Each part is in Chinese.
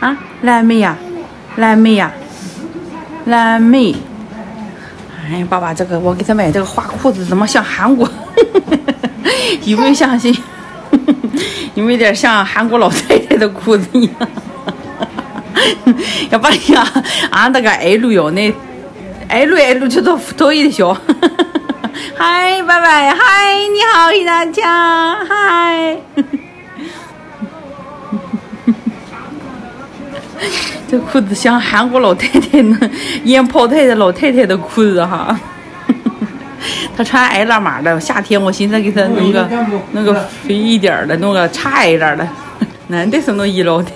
啊，蓝莓呀，蓝莓呀，蓝莓。哎，爸爸，这个我给他买这个花裤子，怎么像韩国？有没有像些？有没有点像韩国老太太的裤子一样？要不然俺那个挨路要呢，挨路就到一小。嗨，拜拜，嗨，你好，大家，嗨。这裤子像韩国老太太呢，腌泡菜的老太太的裤子哈。她穿矮喇嘛的，夏天我寻思给她弄个肥一点的，弄个差一点的。难得是弄一老的。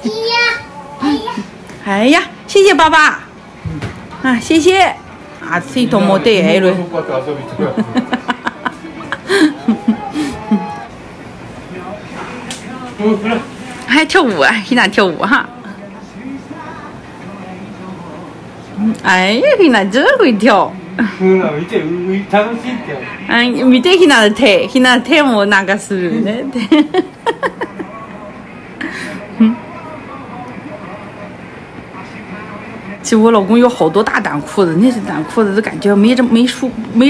哎呀，谢谢爸爸。啊，谢谢。啊，谁都没带矮了。还跳舞啊？现在跳舞哈。 哎呀，伊那真会跳！哎，没得伊那的腿，伊那腿么那个是的，其实我老公有好多大短裤子，那些短裤子都感觉没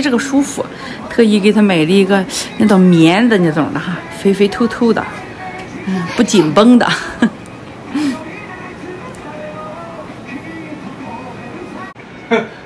这个舒服，特意给他买了一个那种棉的那种的哈，肥肥透透的，不紧绷的。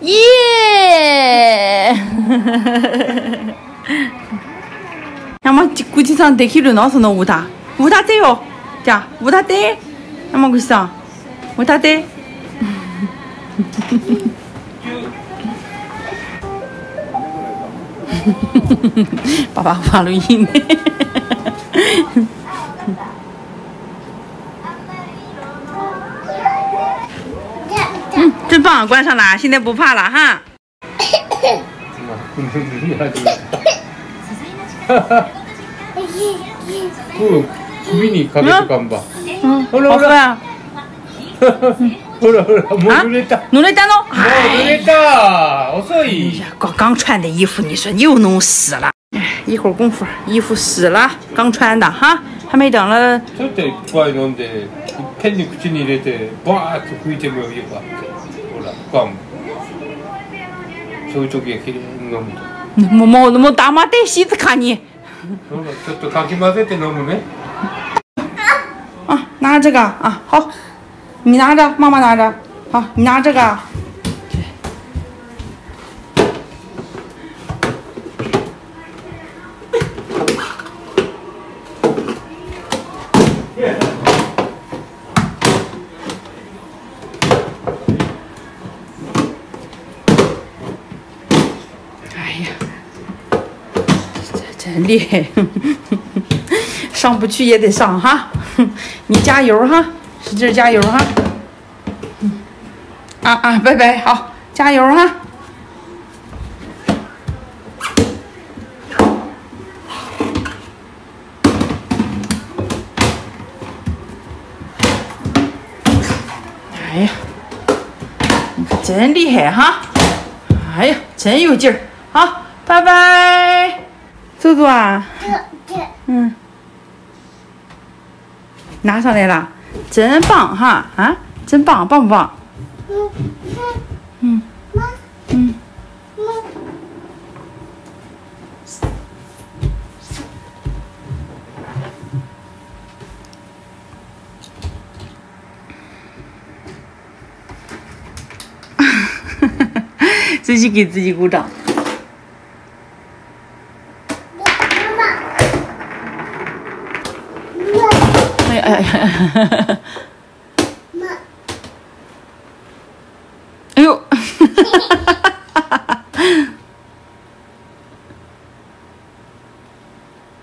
耶！那么估计上得去了，哪是能舞他？舞他对哦，对，舞他对。那么估计上，舞他对。爸爸发录音。真棒，关上了，现在不怕了哈。刚穿的衣服，你说又弄湿了。一会儿功夫，衣服湿了，刚穿的哈，还没等了。 뭐 남한테 시작하니? 저도 감기 맞을 때 너무네. 아, 나 이거. 아, 好. 你拿着, 妈妈拿着. 好, 你拿这个.很厉害，上不去也得上哈，你加油哈，使劲加油哈，啊啊，拜拜，好，加油哈。 哎呀，你可真厉害哈！哎呀，真有劲儿！好，拜拜。 豆豆啊，嗯，拿上来了，真棒哈啊，真棒，棒不棒？嗯嗯嗯，自己给自己鼓掌。 哎呦！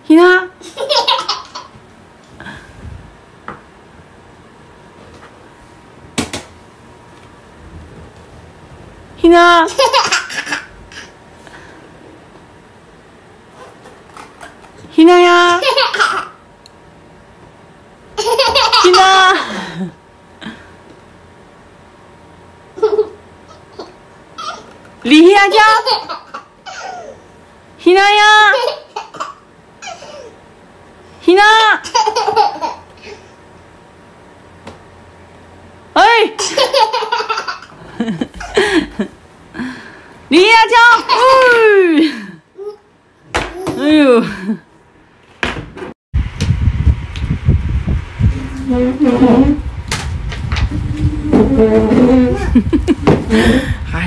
你呢？ 희나. 희나야. 희나. 리히하자. 희나야. 희나. 어이. 리히하자. 아유.哎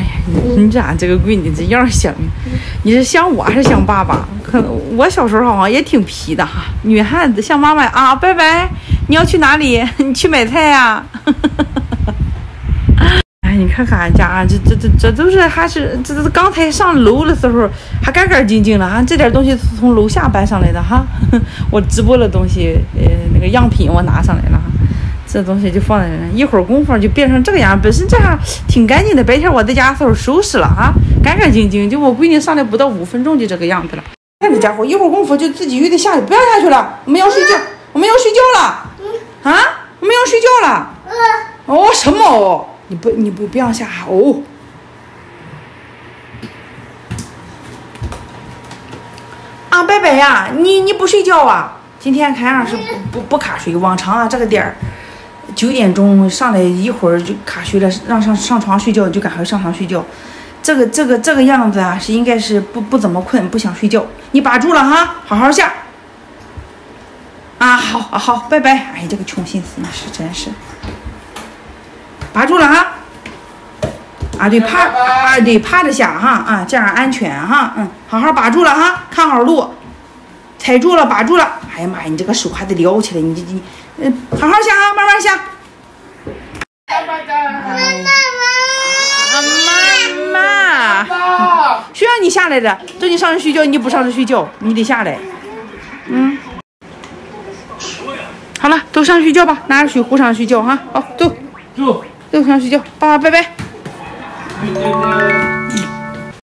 呀，你这俺这个闺女这样想，你是想我还是想爸爸？可能我小时候好像也挺皮的哈，女汉子像妈妈啊，拜拜，你要去哪里？你去买菜呀、啊？哎，你看看俺家啊，这都是还是这刚才上楼的时候还干干净净的啊，这点东西从楼下搬上来的哈。我直播的东西，那个样品我拿上来了哈。这东西就放在那，一会儿功夫就变成这个样。本身这样挺干净的，白天我在家的时候收拾了啊，干干净净。就我闺女上来不到5分钟就这个样子了。看这家伙，一会儿功夫就自己又得下去，不要下去了，我们要睡觉，我们要睡觉了。啊，我们要睡觉了。哦，什么哦？你不要下哦。啊，伯伯呀，你不睡觉啊？今天看样是不卡睡，往常啊这个点儿。9点钟上来一会儿就卡睡了，让上床睡觉就赶快上床睡觉，这个样子啊是应该是不怎么困，不想睡觉。你把住了哈，好好下。啊，好，拜拜。哎，这个穷心思那是真是。把住了哈。啊对，趴着下哈，啊这样安全哈，嗯，好好把住了哈，看好路，踩住了把住了。哎呀妈呀，你这个手还得撩起来，你。好好下啊，慢慢下。妈，谁让你下来的？叫你上床睡觉，你不上床睡觉，你得下来。嗯。好了，都上睡觉吧，拿着水壶上睡觉哈。好，走，上睡觉，爸爸拜拜。